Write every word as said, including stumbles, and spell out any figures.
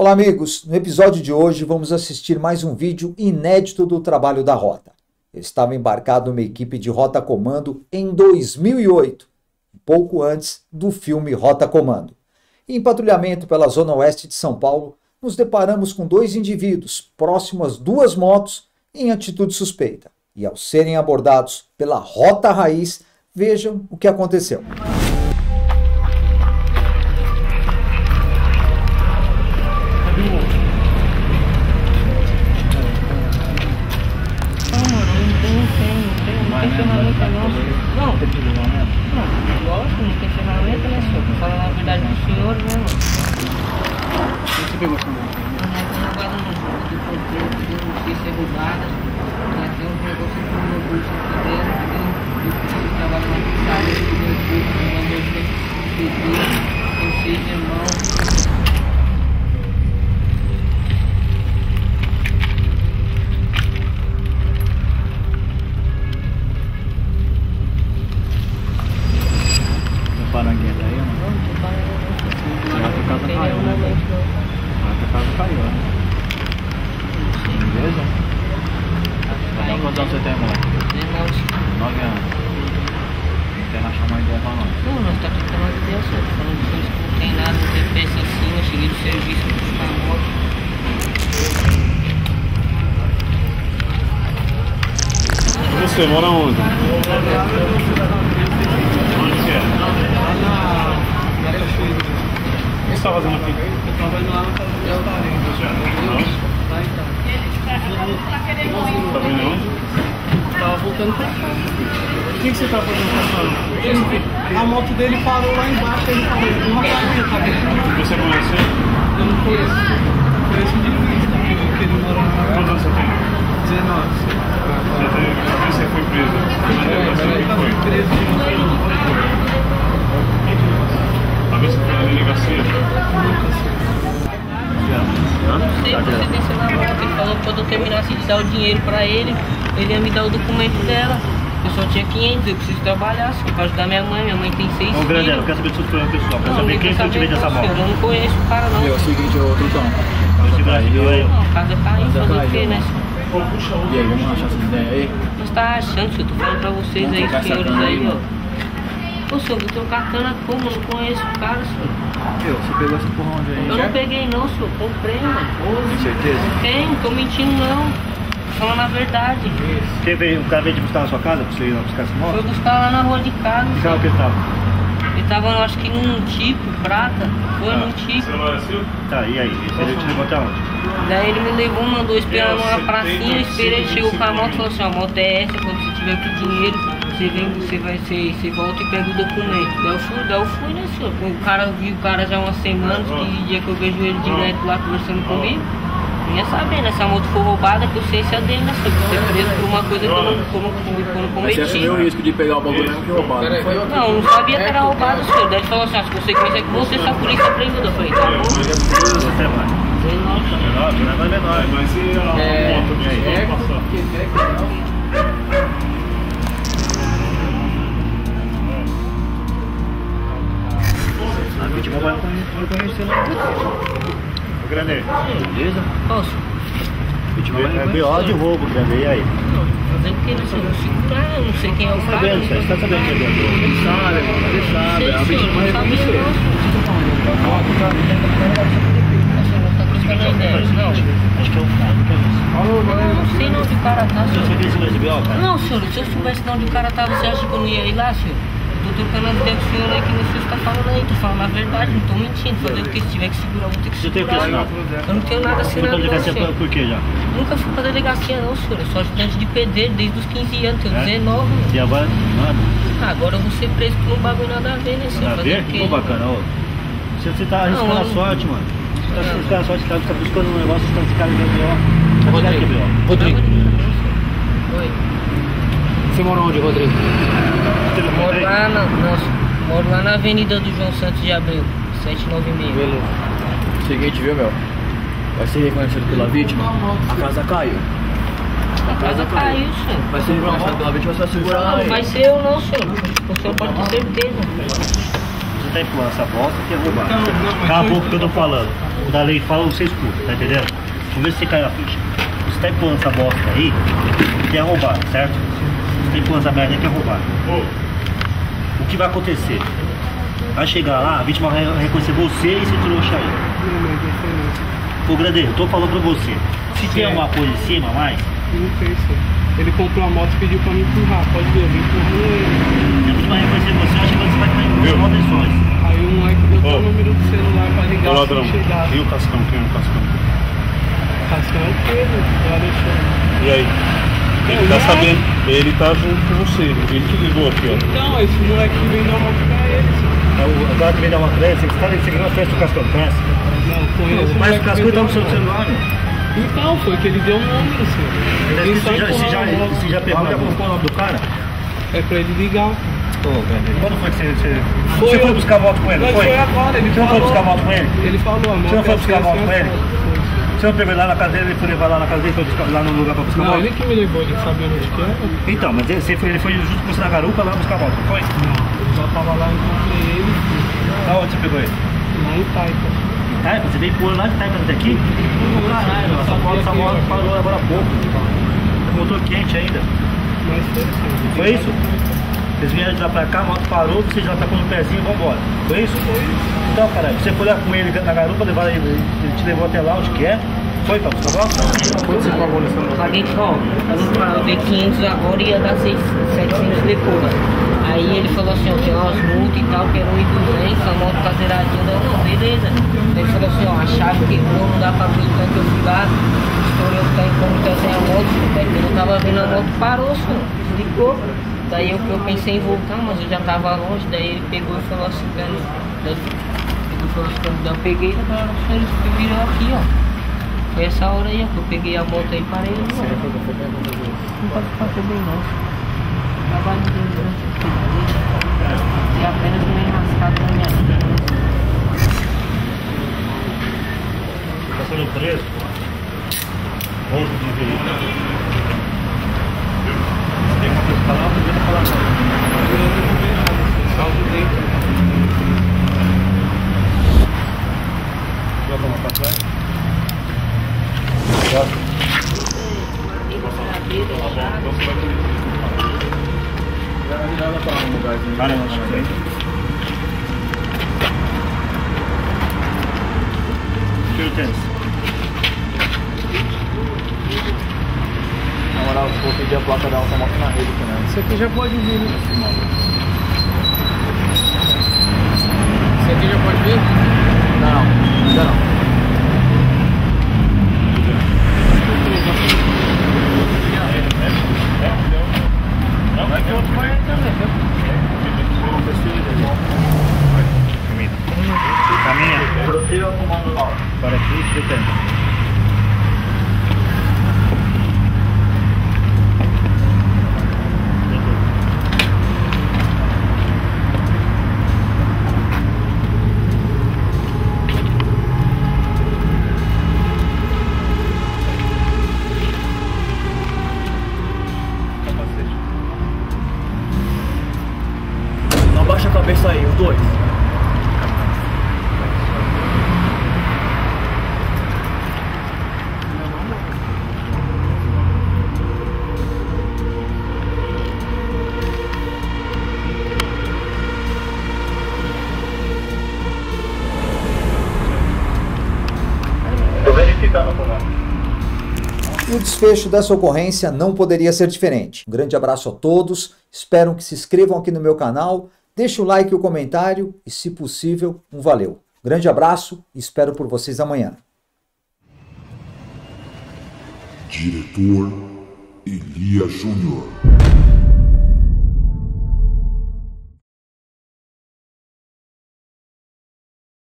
Olá amigos, no episódio de hoje vamos assistir mais um vídeo inédito do trabalho da Rota. Eu estava embarcado numa equipe de Rota Comando em dois mil e oito, um pouco antes do filme Rota Comando. Em patrulhamento pela Zona Oeste de São Paulo, nos deparamos com dois indivíduos próximos às duas motos em atitude suspeita. E ao serem abordados pela Rota Raiz, vejam o que aconteceu. Você mora onde? Onde que é? O que você está fazendo aqui? Eu trabalho lá, eu parei. Não? Tá vendo onde? Estava voltando pra cá. O que você está fazendo? A moto dele parou lá embaixo, ele parou de uma cadeira. Você conhece ele? Eu não conheço. Eu conheço de mim, porque ele mora lá. Quantos anos você tem? dezenove. Você foi preso? Foi preso. Talvez você foi na delegacia. Não sei, você desceu na moto. Ele falou que quando eu terminasse de dar o dinheiro pra ele, ele ia me dar o documento dela. Eu só tinha quinhentos, eu preciso trabalhar, só pra ajudar minha mãe. Minha mãe tem seis filhos. Ô, Grandela, eu quero saber do seu pessoal. Quero saber quem foi que veio dessa moto. Eu não conheço o cara, não. Eu sei que é outro dono. Não, o cara tá indo fazer o quê, né? E aí, vamos achar essa ideia aí? Você tá achando que eu tô falando pra vocês aí, senhores aí, ó. Ô, senhor, eu trocar cana como? Eu não conheço o cara, senhor. Eu, você pegou essa porra onde aí? Eu não peguei não, senhor. Comprei, mano. Tem certeza? Não tenho, tô mentindo não. Tô falando a verdade. Quem veio, o cara veio te buscar na sua casa pra você ir lá buscar essa moto? Foi buscar lá na rua de casa. Que carro que ele tava? Ele tava, eu acho que num tipo, prata. Foi num tipo. Você não é seu? Tá, e aí? Ele te levou até onde? Daí ele me levou, mandou esperar numa pracinha, eu esperei, chegou com a moto e falou assim, a moto é essa, quando você tiver com dinheiro, você vem, você vai, você, você volta e pega o documento. Daí eu fui, daí eu fui, né, senhor? O cara viu o cara já há umas semanas, que dia que eu vejo ele direto lá conversando comigo, eu ia saber, né? Se a moto for roubada, a consciência dele, né, senhor? Você é preso por uma coisa que eu não, que eu não, que eu não cometi. Você assumiu o risco de pegar o bagulho mesmo que roubado? Não, eu não sabia que era roubado, senhor. Daí ele falou assim, as consequências é que você, se a polícia prendeu. Eu falei, tá bom. Menor, não é menor, mas e a moto que a gente passou? A vítima vai conhecer lá. O Granê. Beleza? Posso? A vítima vai conhecer. É B O de roubo, Granê, e aí? Fazendo o que ele não segura, eu não sei quem é o cara. Você está sabendo que é B O? Ele sabe, ele sabe. A vítima vai conhecer. Não, acho que é o cara que é isso. Não sei não de cara tá, senhor. Você sabia se ele recebeu, cara? Não, senhor, se eu soubesse não de cara tá, você acha que eu não ia ir lá, senhor? Tô trocando as ideias com o senhor aí que você está falando aí, tô falando a verdade, não tô mentindo. Fazer o que tiver que segurar, vou ter que segurar. Você tem o que assinar? Eu não tenho nada assinado não, senhor. Por que já? Nunca fui pra delegacia não, senhor. Eu sou ajudante de pedreiro desde os quinze anos, tenho dezenove. E agora? Nada. Agora eu vou ser preso por um bagulho nada a ver, né, senhor? Nada a ver? Pô, bacana, ô. Você tá arriscando a sorte, mano. Você tá buscando só de cara, você tá buscando um negócio, você tá buscando B O. Rodrigo. Rodrigo. Oi. Você mora onde, Rodrigo? Moro lá na, nossa, moro lá na Avenida do João Santos de Abreu, sete nove seis. Beleza. Seguinte, viu, meu? Vai ser reconhecido pela vítima? A casa caiu. A casa caiu, senhor. Vai ser reconhecido pela vítima, você vai segurar lá. Não, vai ser eu não, senhor. O senhor pode ter certeza. Tá empurrando essa bosta que é roubada. Acabou o que eu tô falando. pouco da lei fala, você escuta, tá entendendo? Vamos ver se você cai na ficha. Você tá empurrando essa bosta aí, que é roubado, certo? Você tá empurrando essa merda aí, que é roubado. O que vai acontecer? Vai chegar lá, a vítima vai reconhecer você e esse trouxa aí. Ô, Grandeiro, eu tô falando pra você. Se tem alguma coisa em cima, mais... Não tem, senhor. Ele comprou a moto e pediu pra me empurrar, pode ver, eu me empurrei. Depois vai reconhecer você, eu acho que você vai ter duas condições. Aí o moleque botou o número do celular pra ligar o ladrão. E o Cascão, quem é o Cascão? O Cascão é o Pedro, o Alexandre. E aí? Ele tá sabendo, ele tá junto com você, ele te ligou aqui, ó. Então, esse moleque que vem dar uma pra ele. O cara que vem dar uma pra ele, você tá seguindo a festa do Cascão, conhece? Não, conheço. Mas o Cascão tá no seu celular, né? Então, foi que ele deu um nome, assim. Você já, se já, um se já pegou, já colocou o nome do cara? É pra ele ligar. Oh, quando foi que você... Você, foi você foi buscar a moto com ele, foi? Foi agora, ele você falou. Você não foi buscar a moto com ele? Ele falou, amor. Você não foi buscar a moto com ele? Você não pegou ele lá na casa dele, ele foi levar lá na casa dele, foi buscar, lá no lugar pra buscar a moto? Não, ele que me levou, ele sabia onde que era. Então, mas ele foi, ele foi junto com você na garupa lá buscar a moto, não foi? Não, eu só tava lá e encontrei ele. Aonde você pegou ele? Lá em Itaipa. Itaipa? Você veio por lá de Itaipa até aqui? Caralho, essa moto parou agora há pouco. Você voltou quente ainda. Mas foi isso. Foi isso? Vocês vieram de lá pra cá, a moto parou, você já tá com o pezinho e vambora. Foi isso? Foi isso. Então, caralho, você foi lá com ele na garupa, levar ele, ele te levou até lá onde quer. Foi, tá? Você pagou? Quanto você pagou nessa moto? Paguei só. Eu dei quinhentos agora e ia dar setecentos depois. Aí ele falou assim, ó, tem umas multas e tal, que eram oitocentos, a moto tá zeradinha, beleza. Ele falou assim, ó, a chave quebrou, não dá pra ver o tanto que eu fui lá, estourei o tanto como tá sem a moto, eu tava vendo a moto, parou, senhor, desligou. Daí eu, eu pensei em voltar, mas eu já tava longe, daí ele pegou e falou assim, velho, ele falou assim, eu peguei, ele virou aqui, ó. Foi essa hora aí, ó, que eu peguei a moto aí e parei. Não pode ficar bem não. Trabalho de Deus, né? E apenas me enrascado na minha vida. Tá sendo preso? onze de verão. Tem uma coisa pra lá, outra coisa pra lá. Eu não vejo nada. Joga uma pra trás. Obrigado. Então você vai comigo. Cara, eu acho que eu tenho. Na moral, eu vou pedir a placa da alta moto na rede também. Isso aqui já pode vir, né? Isso aqui já pode vir? Não, ainda não. Para aqui, escutando. Não abaixa a cabeça aí, os dois. E o desfecho dessa ocorrência não poderia ser diferente. Um grande abraço a todos, espero que se inscrevam aqui no meu canal, deixem o like e o comentário e, se possível, um valeu. Grande abraço e espero por vocês amanhã. Diretor Elia Júnior.